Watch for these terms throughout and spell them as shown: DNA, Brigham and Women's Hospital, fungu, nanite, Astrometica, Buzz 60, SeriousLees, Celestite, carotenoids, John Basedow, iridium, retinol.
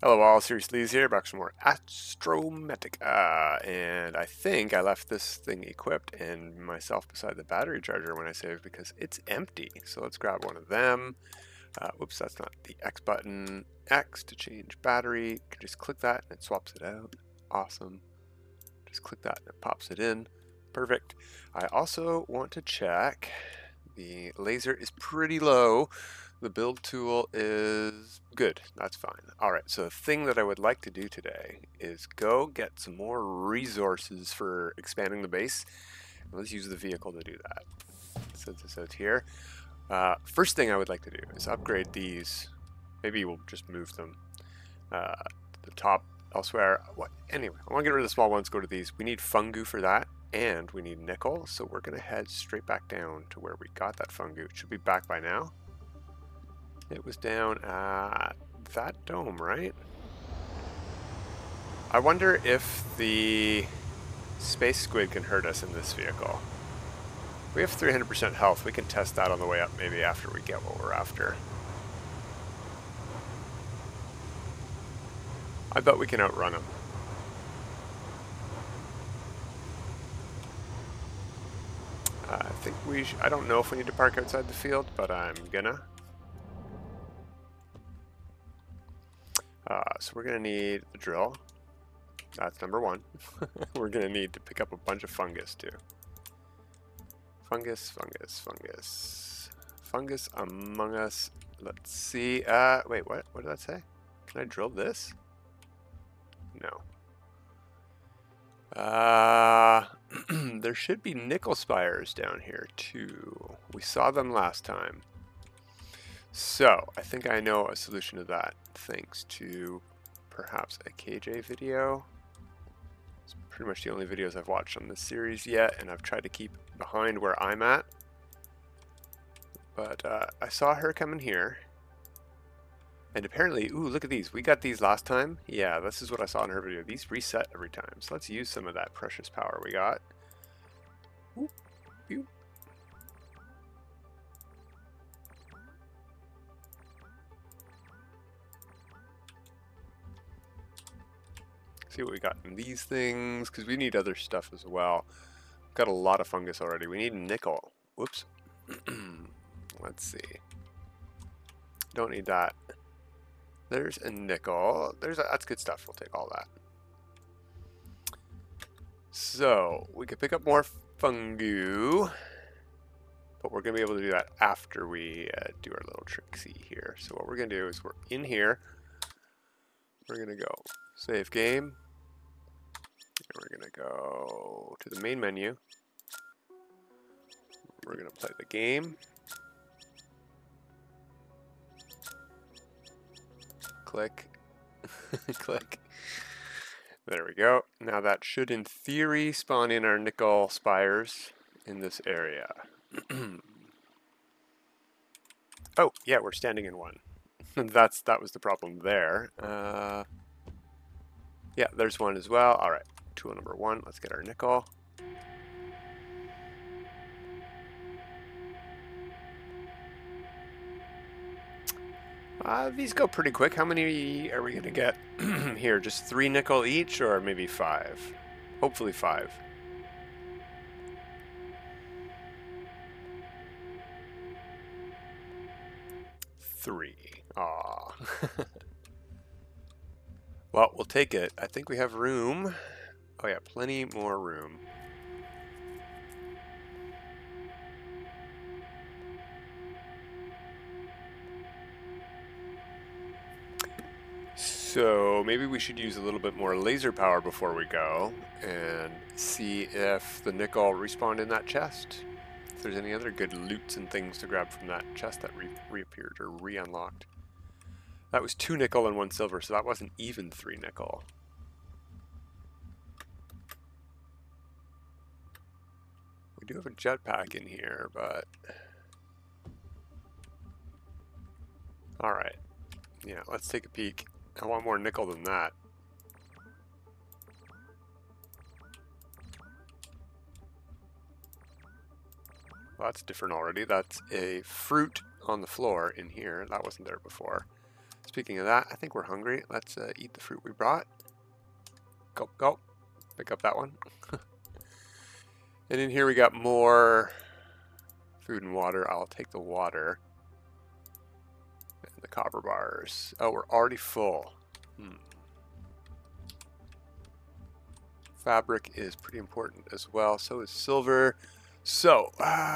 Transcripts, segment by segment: Hello all, SeriousLees here, back some more Astrometica, and I think I left this thing equipped and myself beside the battery charger when I saved because it's empty. So let's grab one of them. Oops, that's not the X button. X to change battery. You can just click that and it swaps it out. Awesome. Just click that and it pops it in. Perfect. I also want to check. The laser is pretty low. The build tool is good. That's fine. All right, so the thing that I would like to do today is go get some more resources for expanding the base. Let's use the vehicle to do that. Since it's out here. First thing I would like to do is upgrade these. Maybe we'll just move them to the top elsewhere. What? Anyway, I want to get rid of the small ones, go to these. We need fungu for that. And we need nickel, so we're going to head straight back down to where we got that fungu. It should be back by now. It was down at that dome, right? I wonder if the space squid can hurt us in this vehicle. We have 300% health. We can test that on the way up maybe after we get what we're after. I bet we can outrun him. I think we should, I don't know if we need to park outside the field, but I'm gonna. So we're gonna need the drill. That's number one. We're gonna need to pick up a bunch of fungus too. Fungus. Fungus among us. Let's see. Wait, what? What did that say? Can I drill this? No. There should be nickel spires down here too. We saw them last time. So I think I know a solution to that thanks to perhaps a KJ video. It's pretty much the only videos I've watched on this series yet, and I've tried to keep behind where I'm at. But I saw her come in here. And apparently, ooh, look at these. We got these last time. Yeah, this is what I saw in her video. These reset every time. So let's use some of that precious power we got. Oop, oop. See what we got in these things, because we need other stuff as well. We've got a lot of fungus already. We need nickel. Whoops. Let's see. Don't need that. There's a nickel. That's good stuff. We'll take all that. So we could pick up more fungu, but we're going to be able to do that after we do our little tricksy here. So what we're going to do is we're in here. We're going to go save game. And we're going to go to the main menu. We're going to play the game. Click, click. There we go. Now that should, in theory, spawn in our nickel spires in this area. Oh, yeah, we're standing in one. That was the problem there. Yeah, there's one as well. All right, tool number one. Let's get our nickel. These go pretty quick. How many are we going to get here? Just 3 nickel each, or maybe 5? Hopefully 5. Three. Aw. Well, we'll take it. I think we have room. Oh yeah, plenty more room. So maybe we should use a little bit more laser power before we go and see if the nickel respawned in that chest. If there's any other good loots and things to grab from that chest that reappeared or re-unlocked. That was 2 nickel and 1 silver, so that wasn't even 3 nickel. We do have a jetpack in here, but... Alright. Yeah, let's take a peek. I want more nickel than that. Well, that's different already. That's a fruit on the floor in here. That wasn't there before. Speaking of that, I think we're hungry. Let's eat the fruit we brought. Gulp, gulp. Pick up that one. And in here we got more food and water. I'll take the water. And the copper bars. Oh, we're already full. Fabric is pretty important as well. So is silver. So,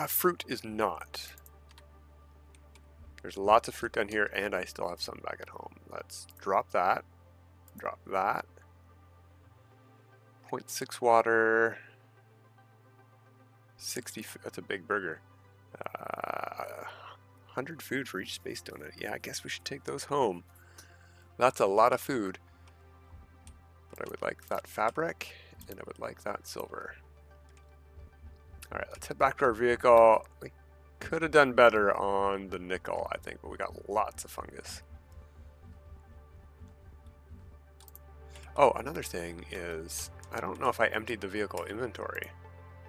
fruit is not. There's lots of fruit down here, and I still have some back at home. Let's drop that. Drop that. 0.6 water. 60, that's a big burger. 100 food for each space donut. Yeah, I guess we should take those home. That's a lot of food. But I would like that fabric, and I would like that silver. All right, let's head back to our vehicle. Could have done better on the nickel, I think, but we got lots of fungus. Oh, another thing is, I don't know if I emptied the vehicle inventory.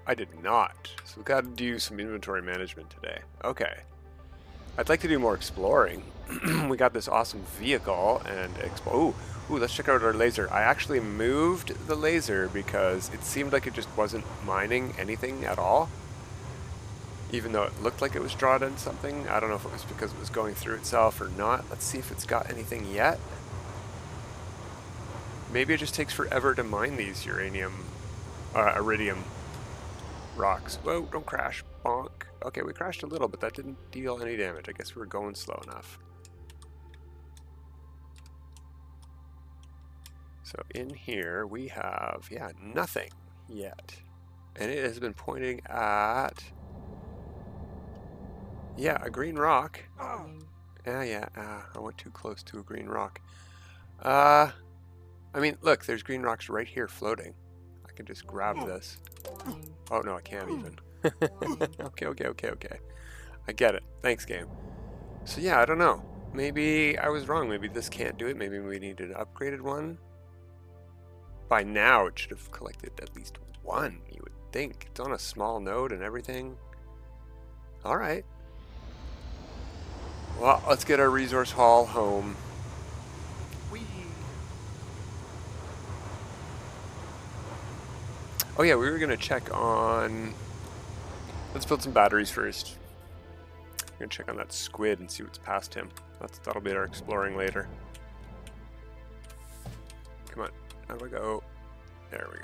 I did not. So we got to do some inventory management today. Okay. I'd like to do more exploring. We got this awesome vehicle and ooh, let's check out our laser. I actually moved the laser because it seemed like it just wasn't mining anything at all. Even though it looked like it was drawn in something. I don't know if it was because it was going through itself or not. Let's see if it's got anything yet. Maybe it just takes forever to mine these iridium rocks. Whoa, don't crash. Bonk. Okay, we crashed a little, but that didn't deal any damage. I guess we were going slow enough. So in here we have, yeah, nothing yet. And it has been pointing at... Yeah, a green rock. Oh. Yeah, I went too close to a green rock. I mean, look, there's green rocks right here floating. I can just grab this. Oh, no, I can't even. Okay. I get it. Thanks, game. So, yeah, I don't know. Maybe I was wrong. Maybe this can't do it. Maybe we need an upgraded one. By now, it should have collected at least one, you would think. It's on a small node and everything. All right. Well, let's get our resource haul home. Whee. Oh yeah, we were gonna check on... Let's build some batteries first. We're gonna check on that squid and see what's past him. That'll be our exploring later. Come on, how do I go? There we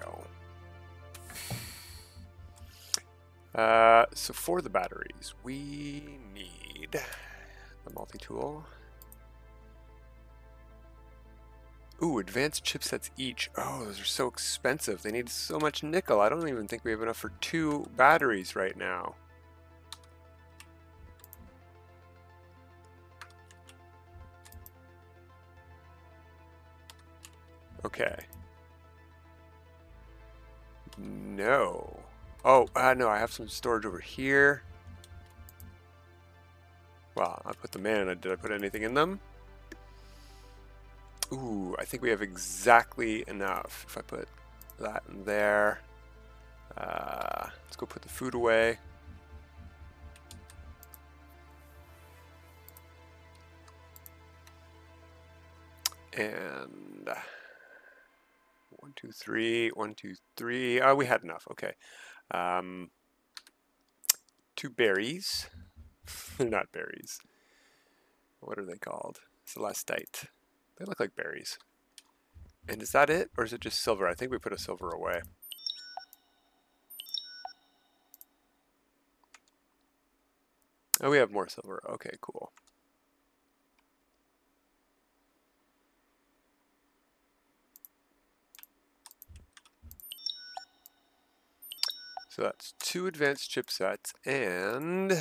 go. So for the batteries, we need... multi-tool. Ooh, advanced chipsets each. Oh, those are so expensive. They need so much nickel. I don't even think we have enough for 2 batteries right now. Okay. No. Oh, no, I have some storage over here. Well, I put them in. Did I put anything in them? Ooh, I think we have exactly enough. If I put that in there. Let's go put the food away. And... 1, 2, 3. Oh, we had enough. Okay. 2 berries. They're not berries. What are they called? Celestite. They look like berries. And is that it? Or is it just silver? I think we put a silver away. Oh, we have more silver. Okay, cool. So that's 2 advanced chipsets and...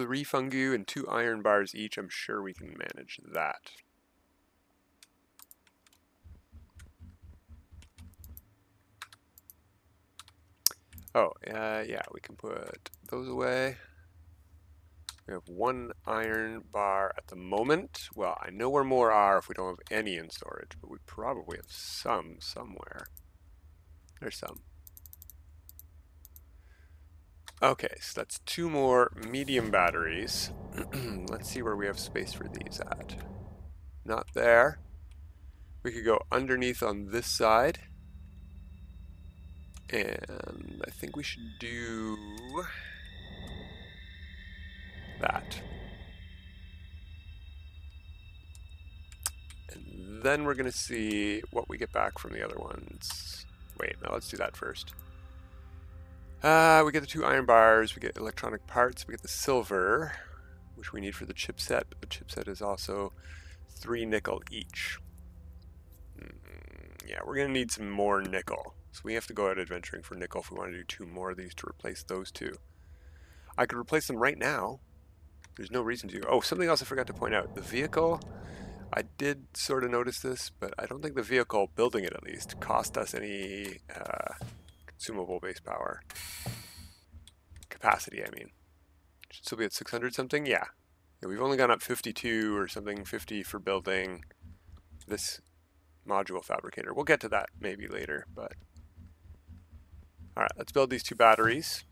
3 fungi and 2 iron bars each. I'm sure we can manage that. Oh, yeah, we can put those away. We have 1 iron bar at the moment. Well, I know where more are if we don't have any in storage, but we probably have some somewhere. There's some. Okay, so that's two more medium batteries. Let's see where we have space for these at. Not there. We could go underneath on this side. And I think we should do that. And then we're going to see what we get back from the other ones. Wait, no, let's do that first. We get the two iron bars, we get electronic parts, we get the silver, which we need for the chipset, but the chipset is also 3 nickel each. Yeah, we're going to need some more nickel, so we have to go out adventuring for nickel if we want to do 2 more of these to replace those 2. I could replace them right now. There's no reason to. Oh, something else I forgot to point out. The vehicle, I did sort of notice this, but I don't think the vehicle, building it at least, cost us any... consumable base power. Capacity, I mean. Should still be at 600 something? Yeah. Yeah, we've only gone up 52 or something, 50 for building this module fabricator. We'll get to that maybe later, but... Alright, let's build these 2 batteries.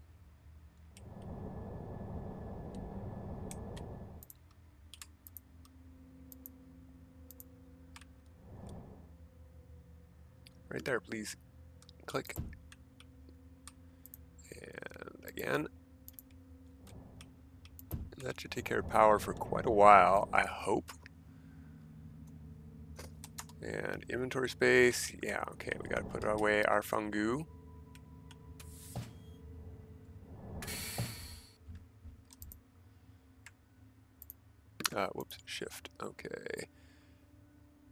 Right there, please. Click. Again, that should take care of power for quite a while, I hope. And inventory space, yeah, okay, we gotta put away our fungu. Whoops, shift, okay.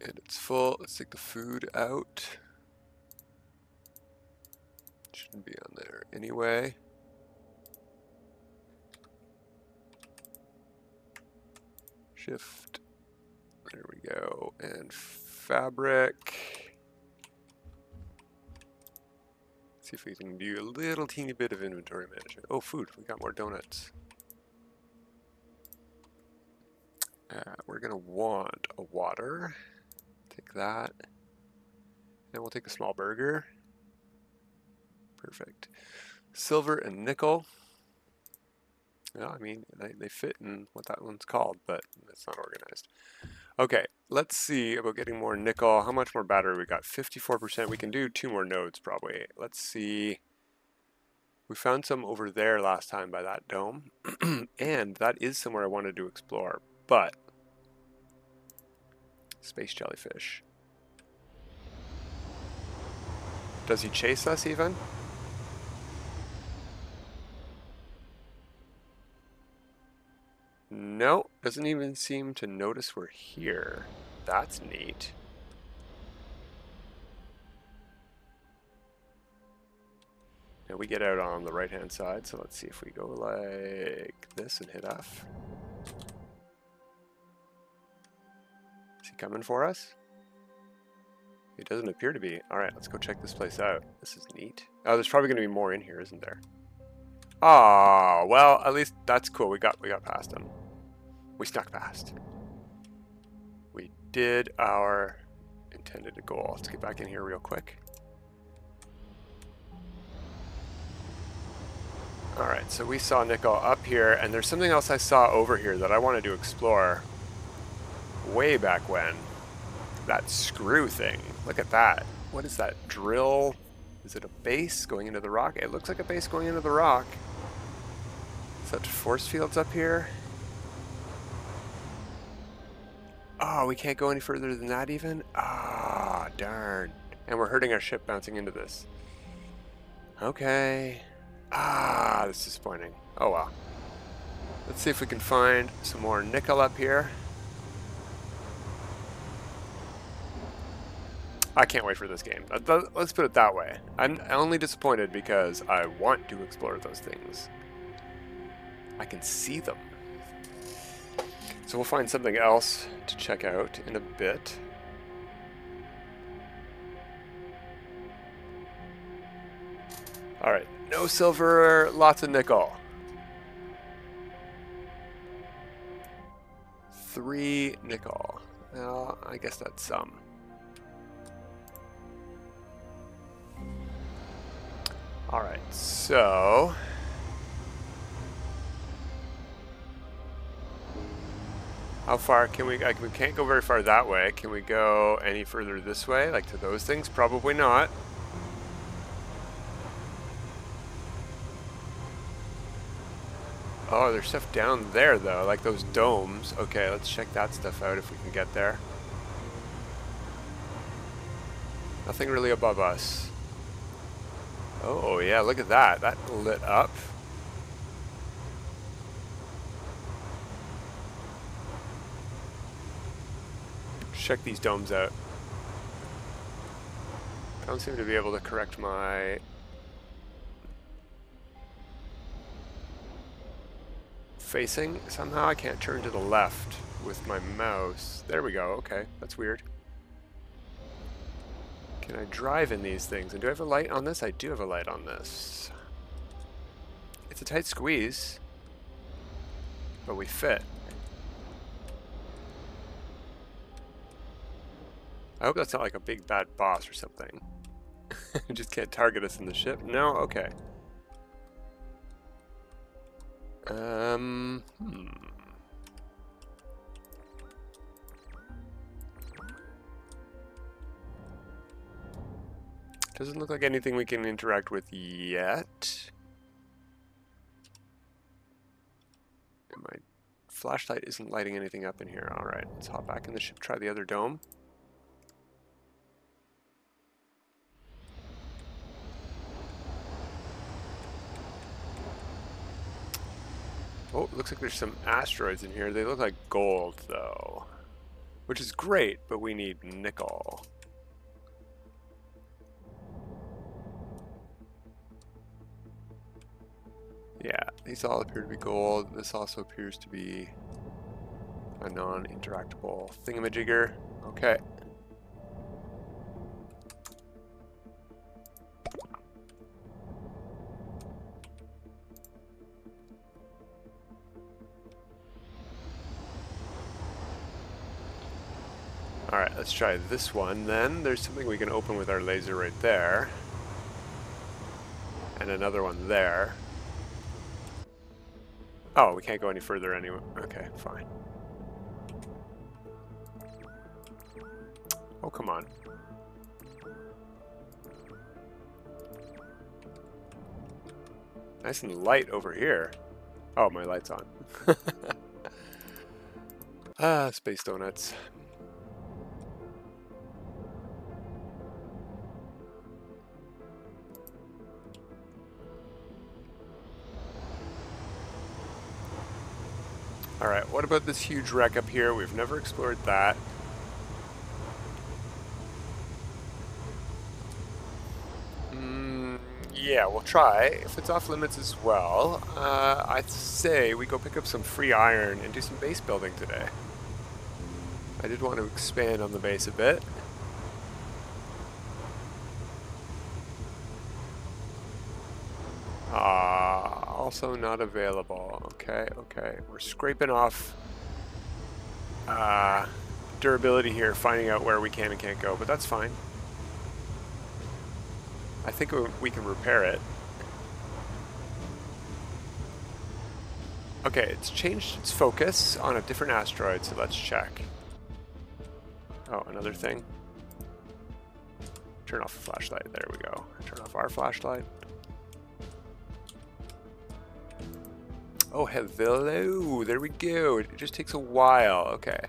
And it's full, let's take the food out. Shouldn't be on there anyway. Shift, there we go, and fabric. Let's see if we can do a little teeny bit of inventory management. Oh, food, we got more donuts. We're gonna want a water, take that, and we'll take a small burger. Perfect. Silver and nickel. Well, I mean, they fit in what that one's called, but it's not organized. Okay, let's see about getting more nickel. How much more battery we got? 54%. We can do 2 more nodes, probably. Let's see. We found some over there last time by that dome. And that is somewhere I wanted to explore, but... Space jellyfish. Does he chase us, even? No, doesn't even seem to notice we're here. That's neat. Now we get out on the right-hand side, so let's see if we go like this and hit F. Is he coming for us? He doesn't appear to be. All right, let's go check this place out. This is neat. Oh, there's probably going to be more in here, isn't there? Oh, well, at least that's cool. We got past him. We snuck past. We did our intended goal. Let's get back in here real quick. All right, so we saw nickel up here, and there's something else I saw over here that I wanted to explore way back when. That screw thing. Look at that. What is that? Drill? Is it a base going into the rock? It looks like a base going into the rock. Is that force fields up here? Oh, we can't go any further than that even? Ah, darn. And we're hurting our ship bouncing into this. Okay. Ah, that's disappointing. Oh well. Let's see if we can find some more nickel up here. I can't wait for this game. Let's put it that way. I'm only disappointed because I want to explore those things. I can see them. So we'll find something else to check out in a bit. All right, no silver, lots of nickel. 3 nickel. Well, I guess that's some. Alright, so How far can we, we can't go very far that way. Can we go any further this way, like to those things? Probably not. Oh, there's stuff down there though, like those domes. Okay, let's check that stuff out if we can get there. Nothing really above us. Oh yeah, look at that. That lit up. Check these domes out. I don't seem to be able to correct my facing. Somehow I can't turn to the left with my mouse. There we go. Okay, that's weird. Can I drive in these things? And do I have a light on this? I do have a light on this. It's a tight squeeze, but we fit. I hope that's not like a big bad boss or something. Just can't target us in the ship. No? Okay. Doesn't look like anything we can interact with yet. And my flashlight isn't lighting anything up in here. Alright, let's hop back in the ship, try the other dome. Oh, looks like there's some asteroids in here. They look like gold, though. Which is great, but we need nickel. Yeah, these all appear to be gold. This also appears to be a non-interactable thingamajigger. Okay. Alright, let's try this one then. There's something we can open with our laser right there. And another one there. Oh, we can't go any further anyway. Okay, fine. Oh, come on. Nice and light over here. Oh, my light's on. Ah, space donuts. Alright, what about this huge wreck up here? We've never explored that. Yeah, we'll try. If it's off limits as well, I'd say we go pick up some free iron and do some base building today. I did want to expand on the base a bit. Also not available. Okay, okay. We're scraping off durability here, finding out where we can and can't go, but that's fine. I think we can repair it. Okay, it's changed its focus on a different asteroid, so let's check. Oh, another thing. Turn off the flashlight. There we go. Turn off our flashlight. Oh, hello, there we go. It just takes a while, okay.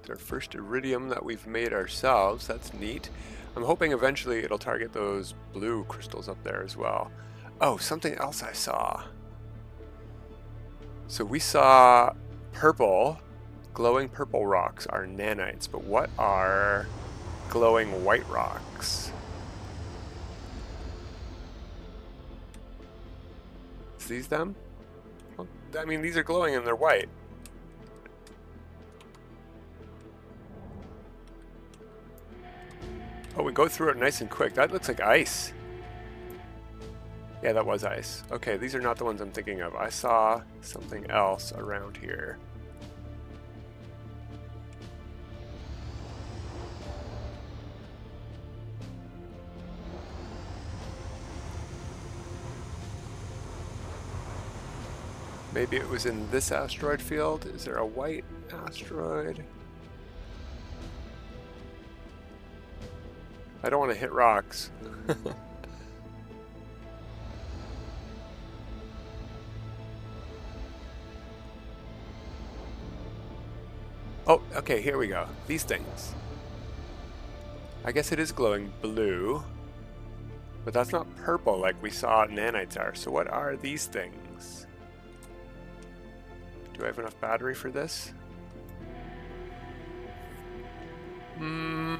It's our first iridium that we've made ourselves, that's neat. I'm hoping eventually it'll target those blue crystals up there as well. Oh, something else I saw. So we saw purple, glowing purple rocks are nanites, but what are glowing white rocks? These them? Well, I mean, these are glowing and they're white. Oh, we go through it nice and quick. That looks like ice. Yeah, that was ice. Okay, these are not the ones I'm thinking of. I saw something else around here. Maybe it was in this asteroid field. Is there a white asteroid? I don't want to hit rocks. Oh, okay, here we go. These things. I guess it is glowing blue, but that's not purple like we saw nanites are. So what are these things? Do I have enough battery for this? No,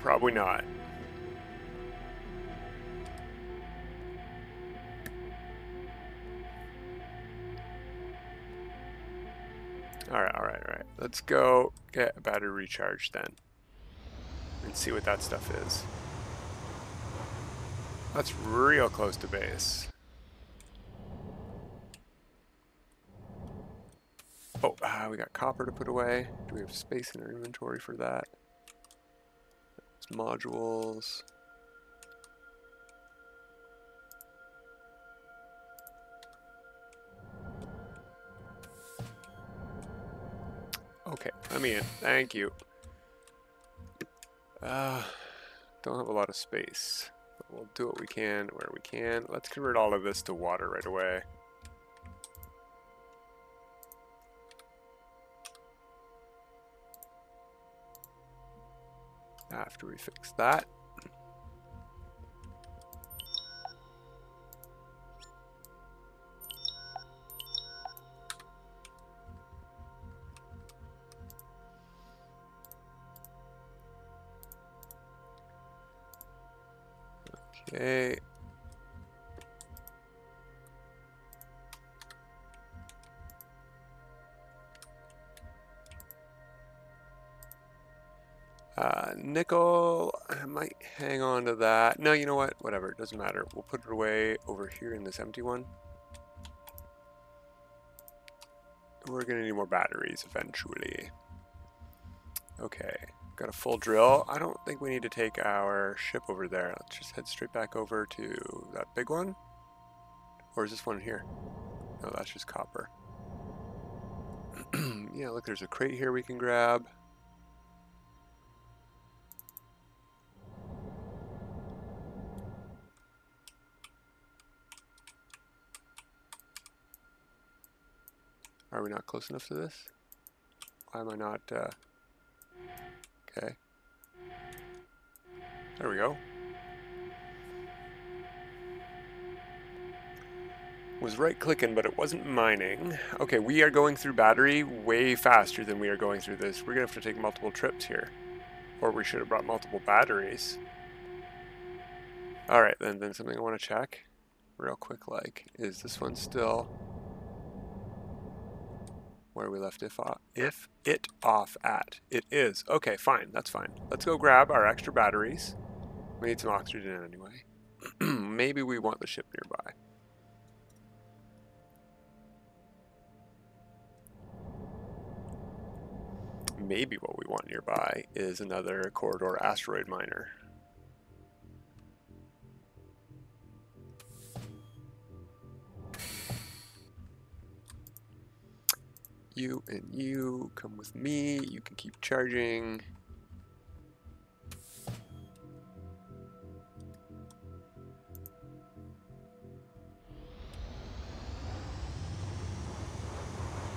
probably not. All right. Let's go get a battery recharge then and see what that stuff is. That's real close to base. Oh, we got copper to put away. Do we have space in our inventory for that? There's modules. Okay, let me in. Thank you. Don't have a lot of space, but we'll do what we can where we can. Let's convert all of this to water right away. After we fix that. Okay. Nickel, I might hang on to that. No, you know what? Whatever, it doesn't matter. We'll put it away over here in this empty one. We're gonna need more batteries eventually. Okay, got a full drill. I don't think we need to take our ship over there. Let's just head straight back over to that big one. Or is this one here? No, that's just copper. Yeah, look, there's a crate here we can grab. Are we not close enough to this? Why am I not, okay. There we go. Was right clicking, but it wasn't mining. Okay, we are going through battery way faster than we are going through this. We're gonna have to take multiple trips here. Or we should have brought multiple batteries. All right, then something I wanna check real quick, like, is this one still where we left it off at? It is. Okay, fine. That's fine. Let's go grab our extra batteries. We need some oxygen anyway. Maybe we want the ship nearby. Maybe what we want nearby is another corridor asteroid miner. You and you, come with me. You can keep charging.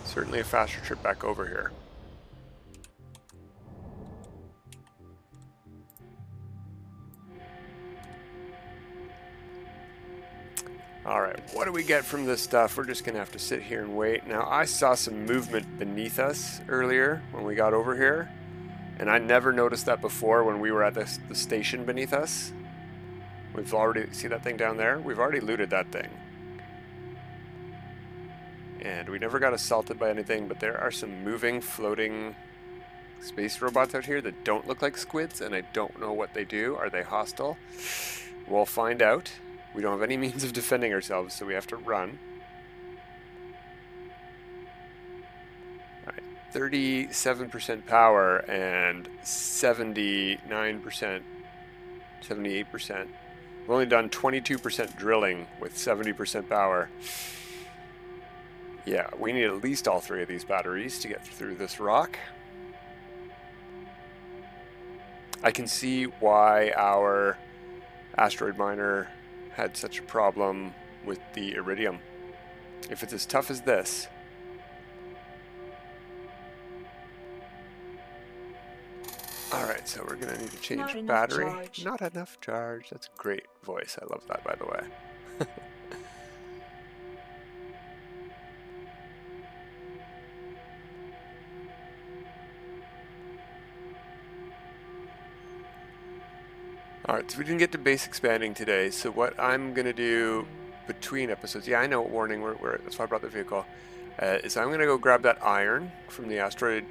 Certainly a faster trip back over here. All right, what do we get from this stuff? We're just gonna have to sit here and wait. Now, I saw some movement beneath us earlier when we got over here, and I never noticed that before when we were at the station beneath us. We've already, see that thing down there? We've already looted that thing. And we never got assaulted by anything, but there are some moving, floating space robots out here that don't look like squids, and I don't know what they do. Are they hostile? We'll find out. We don't have any means of defending ourselves, so we have to run. All right, 37% power and 79%, 78%. We've only done 22% drilling with 70% power. Yeah, we need at least all three of these batteries to get through this rock. I can see why our asteroid miner had such a problem with the iridium. If it's as tough as this. Alright, so we're going to need to change battery. Not enough charge. That's a great voice. I love that, by the way. Alright, so we didn't get to base expanding today, so what I'm going to do between episodes, yeah, I know, warning, that's why I brought the vehicle, is I'm going to go grab that iron from the asteroid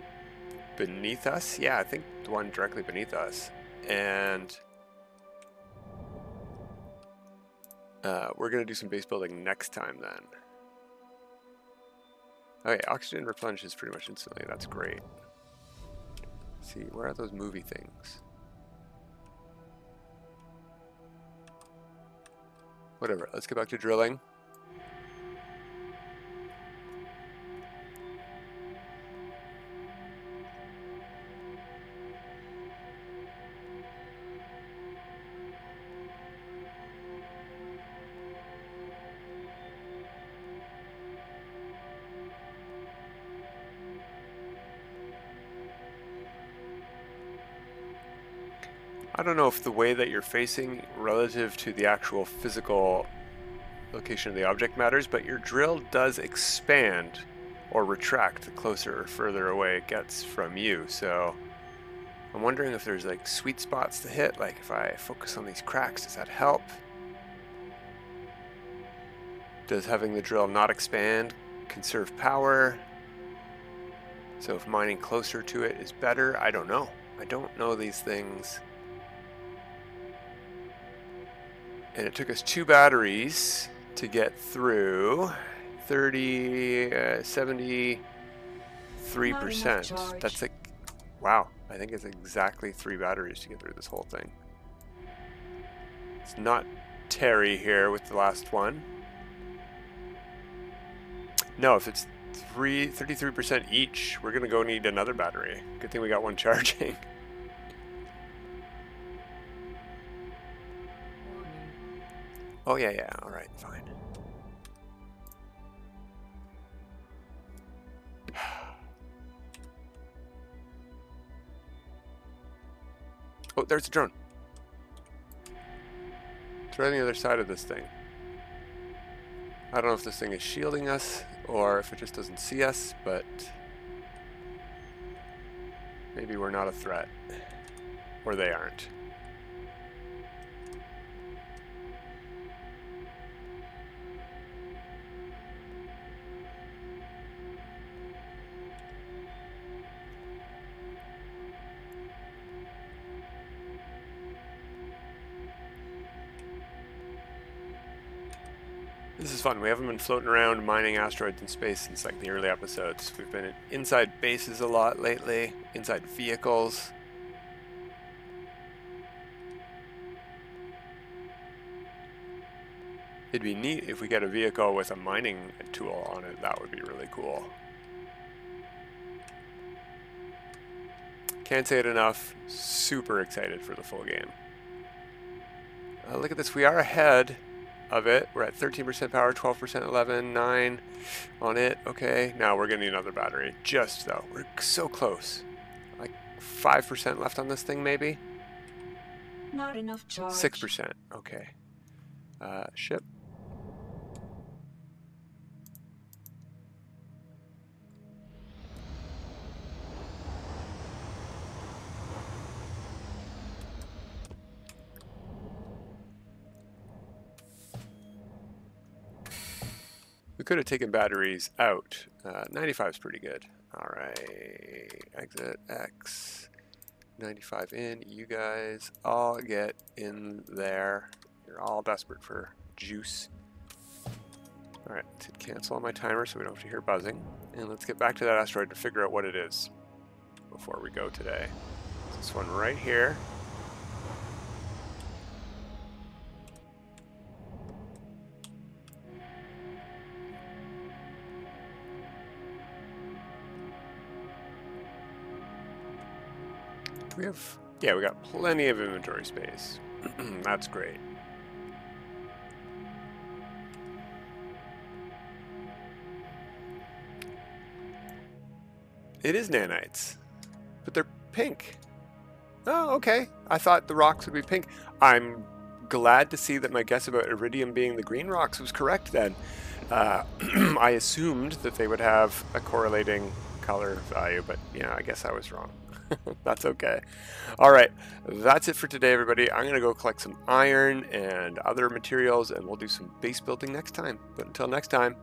beneath us, yeah, I think the one directly beneath us, and we're going to do some base building next time then. Okay, oxygen replenishes pretty much instantly, that's great. Let's see, where are those movie things? Whatever, let's get back to drilling. I don't know if the way that you're facing relative to the actual physical location of the object matters, but your drill does expand or retract the closer or further away it gets from you. So I'm wondering if there's like sweet spots to hit, like if I focus on these cracks, does that help? Does having the drill not expand conserve power? So if mining closer to it is better, I don't know. I don't know these things. And it took us 2 batteries to get through 73%. That's like, wow, I think it's exactly 3 batteries to get through this whole thing. It's not Terry here with the last one. No, if it's 33% each, we're gonna go need another battery. Good thing we got one charging. Oh, yeah, yeah, all right, fine. Oh, there's the drone. It's right on the other side of this thing. I don't know if this thing is shielding us or if it just doesn't see us, but maybe we're not a threat, or they aren't. This is fun. We haven't been floating around mining asteroids in space since like the early episodes. We've been inside bases a lot lately, inside vehicles. It'd be neat if we get a vehicle with a mining tool on it. That would be really cool. Can't say it enough. Super excited for the full game. Look at this. We are ahead of it. We're at 13% power, 12%, 11, 9 on it. Okay, now we're gonna need another battery. Just though, we're so close. Like 5% left on this thing maybe? Not enough charge. 6%, okay. Ship. Could have taken batteries out. 95 is pretty good. All right, exit X. 95 in. You guys all get in there. You're all desperate for juice. All right, let's hit cancel on my timer so we don't have to hear buzzing. And let's get back to that asteroid to figure out what it is before we go today. This one right here. Do we have... Yeah, we got plenty of inventory space. That's great. It is nanites, but they're pink. Oh, okay. I thought the rocks would be pink. I'm glad to see that my guess about iridium being the green rocks was correct then. I assumed that they would have a correlating color value, but yeah, I guess I was wrong. That's okay. All right, that's it for today, everybody. I'm going to go collect some iron and other materials, and we'll do some base building next time. But until next time,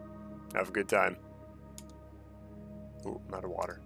have a good time. Ooh, I'm out of water.